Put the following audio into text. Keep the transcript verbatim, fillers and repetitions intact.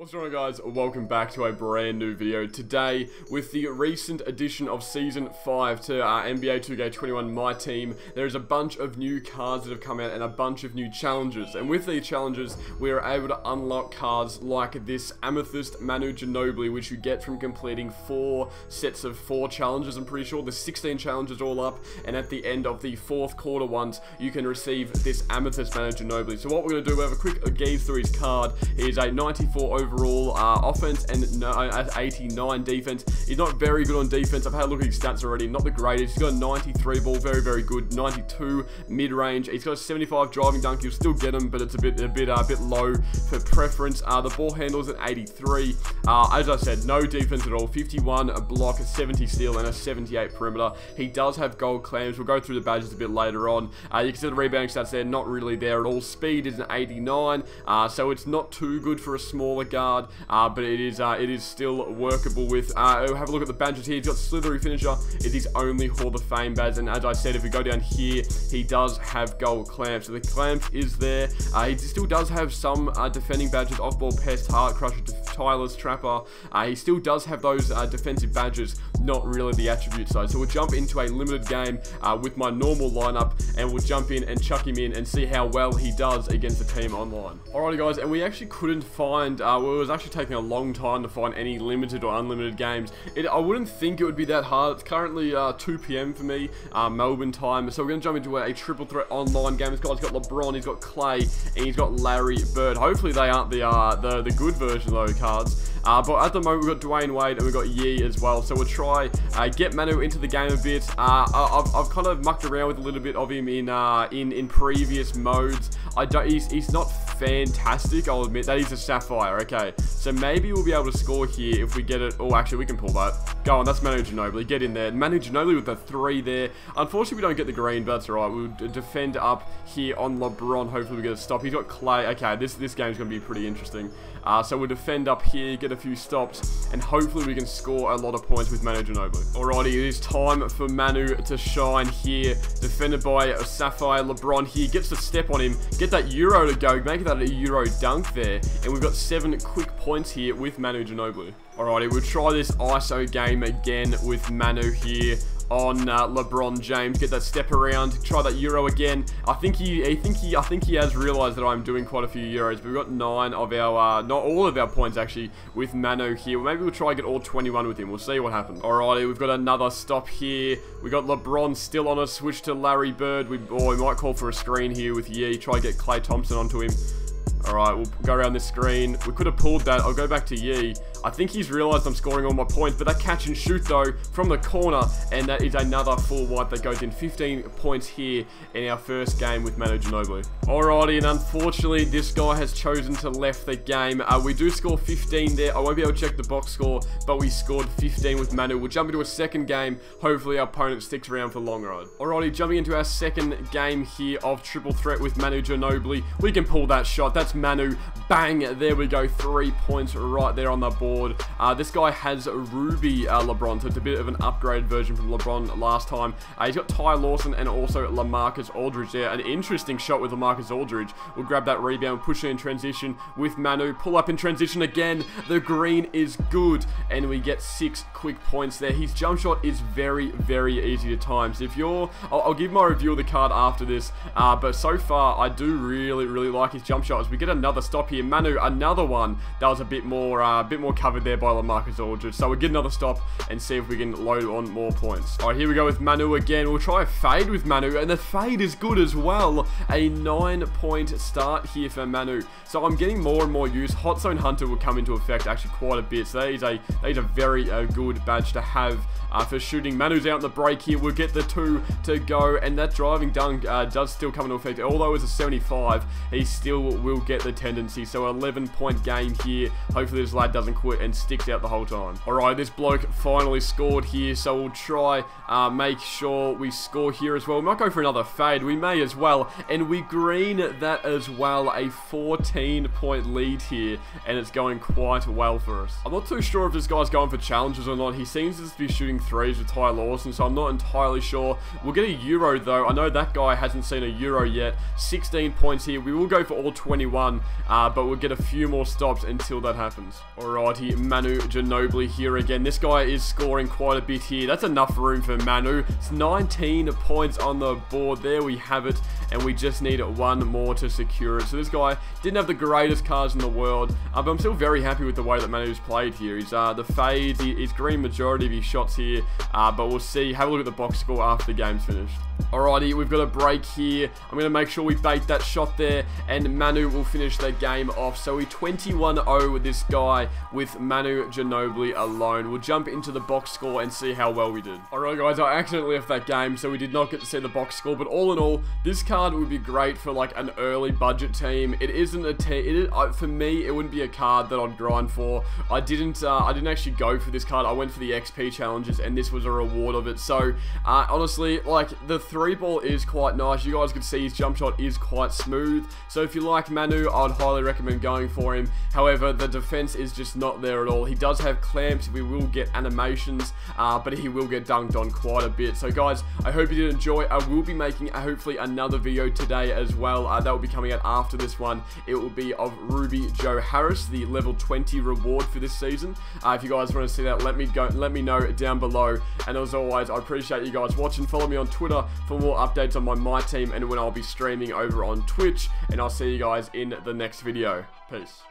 What's going on, guys? Welcome back to a brand new video. Today, with the recent addition of Season five to our N B A two K twenty-one My Team, there is a bunch of new cards that have come out and a bunch of new challenges. And with these challenges, we are able to unlock cards like this Amethyst Manu Ginobili, which you get from completing four sets of four challenges, I'm pretty sure. There's sixteen challenges all up, and at the end of the fourth quarter ones, you can receive this Amethyst Manu Ginobili. So what we're going to do, we'll have a quick gaze through his card. He is a ninety-four overall uh, offense and no, at eighty-nine defense. He's not very good on defense. I've had a look at his stats already. Not the greatest. He's got a ninety-three ball, very very good. ninety-two mid-range. He's got a seventy-five driving dunk. You'll still get him, but it's a bit a bit a uh, bit low for preference. Uh, the ball handle's at eighty-three. Uh, as I said, no defense at all. fifty-one a block, a seventy steal, and a seventy-eight perimeter. He does have gold clams. We'll go through the badges a bit later on. Uh, you can see the rebounding stats there. Not really there at all. Speed is an eighty-nine. Uh, so it's not too good for a smaller guard, uh, but it is uh, it is still workable with. Uh, have a look at the badges here. He's got Slithery Finisher. It's his only Hall of Fame badge, and as I said, if we go down here, he does have gold clamp. So the clamp is there. Uh, he still does have some uh, defending badges: Off Ball Pest, Heart Crusher, Tyler's Trapper. Uh, he still does have those uh, defensive badges. Not really the attribute side. So we'll jump into a limited game uh, with my normal lineup, and we'll jump in and chuck him in and see how well he does against the team online. Alrighty, guys, and we actually couldn't find. Uh, Well, it was actually taking a long time to find any limited or unlimited games. It, I wouldn't think it would be that hard. It's currently uh, two P M for me, uh, Melbourne time. So we're going to jump into a, a triple threat online game. This guy's got LeBron, he's got Clay, and he's got Larry Bird. Hopefully they aren't the uh, the, the good version of those cards. Uh, but at the moment, we've got Dwayne Wade and we've got Yi as well. So we'll try uh, get Manu into the game a bit. Uh, I've, I've kind of mucked around with a little bit of him in uh, in, in previous modes. I don't, he's, he's not fantastic, I'll admit. That he's a Sapphire, okay. So maybe we'll be able to score here if we get it. Oh, actually, we can pull that. Go on, that's Manu Ginobili. Get in there. Manu Ginobili with the three there. Unfortunately, we don't get the green, but that's all right. We'll defend up here on LeBron. Hopefully, we get a stop. He's got Clay. Okay, this, this game's going to be pretty interesting. Uh, so we'll defend up here, get a few stops, and hopefully we can score a lot of points with Manu Ginobili. Alrighty, it is time for Manu to shine here. Defended by Sapphire. LeBron here gets the step on him. Get that Euro to go. Make that a Euro dunk there. And we've got seven quick points here with Manu Ginobili. Alrighty, we'll try this I S O game again with Manu here on uh, LeBron James. Get that step around, try that Euro again. I think he, I think he, I think he has realized that I'm doing quite a few Euros, but we've got nine of our, uh, not all of our points actually with Manu here. Maybe we'll try and get all twenty-one with him. We'll see what happens. Alrighty, we've got another stop here. We got LeBron still on us. Switch to Larry Bird. We, oh, we might call for a screen here with Yi. Try and get Clay Thompson onto him. Alright, we'll go around this screen. We could have pulled that. I'll go back to Yi. I think he's realized I'm scoring all my points, but that catch and shoot, though, from the corner, and that is another full wipe that goes in. fifteen points here in our first game with Manu Ginobili. Alrighty, and unfortunately, this guy has chosen to left the game. Uh, we do score fifteen there. I won't be able to check the box score, but we scored fifteen with Manu. We'll jump into a second game. Hopefully, our opponent sticks around for the long ride. Alrighty, jumping into our second game here of triple threat with Manu Ginobili. We can pull that shot. That's Manu. Bang. There we go. Three points right there on the board. Uh, this guy has Ruby uh, LeBron, so it's a bit of an upgraded version from LeBron last time. Uh, he's got Ty Lawson and also LaMarcus Aldridge there. An interesting shot with LaMarcus Aldridge. We'll grab that rebound, push it in transition with Manu. Pull up in transition again. The green is good, and we get six quick points there. His jump shot is very, very easy to time. So if you're, I'll, I'll give my review of the card after this, uh, but so far I do really, really like his jump shots. We get another stop here. Manu, another one that was a bit more, uh, a bit more covered there by LaMarcus Aldridge. So we'll get another stop and see if we can load on more points. All right, here we go with Manu again. We'll try a fade with Manu, and the fade is good as well. A nine-point start here for Manu. So I'm getting more and more use. Hot Zone Hunter will come into effect actually quite a bit. So that is a, that is a very uh, good badge to have uh, for shooting. Manu's out in the break here. We'll get the two to go, and that driving dunk uh, does still come into effect. Although it's a seventy-five, he still will get the tendency. So eleven-point game here. Hopefully this lad doesn't quit and sticks out the whole time. Alright, this bloke finally scored here, so we'll try uh, make sure we score here as well. We might go for another fade. We may as well, and we green that as well. A fourteen-point lead here, and it's going quite well for us. I'm not too sure if this guy's going for challenges or not. He seems to be shooting threes with Ty Lawson, so I'm not entirely sure. We'll get a Euro, though. I know that guy hasn't seen a Euro yet. sixteen points here. We will go for all twenty-one. one, uh, but we'll get a few more stops until that happens. Alrighty, Manu Ginobili here again. This guy is scoring quite a bit here. That's enough room for Manu. It's nineteen points on the board. There we have it, and we just need one more to secure it. So this guy didn't have the greatest cards in the world, uh, but I'm still very happy with the way that Manu's played here. He's uh, the fades, he, he's green majority of his shots here, uh, but we'll see. Have a look at the box score after the game's finished. Alrighty, we've got a break here. I'm going to make sure we bait that shot there, and Manu will finish the game off. So we twenty-one oh with this guy, with Manu Ginobili alone. We'll jump into the box score and see how well we did. Alright guys, I accidentally left that game, so we did not get to see the box score, but all in all, this card would be great for like an early budget team. It isn't a team, it is, uh, for me, it wouldn't be a card that I'd grind for. I didn't, uh, I didn't actually go for this card. I went for the X P challenges, and this was a reward of it. So, uh, honestly, like, the three ball is quite nice. You guys can see his jump shot is quite smooth. So if you like Manu, I'd highly recommend going for him. However, the defense is just not there at all. He does have clamps. We will get animations, uh, but he will get dunked on quite a bit. So guys, I hope you did enjoy. I will be making, uh, hopefully, another video today as well. Uh, that will be coming out after this one. It will be of Ruby Joe Harris, the level twenty reward for this season. Uh, if you guys want to see that, let me go. Let me know down below. And as always, I appreciate you guys watching. Follow me on Twitter for more updates on my MyTeam and when I'll be streaming over on Twitch, and I'll see you guys in the next video. Peace.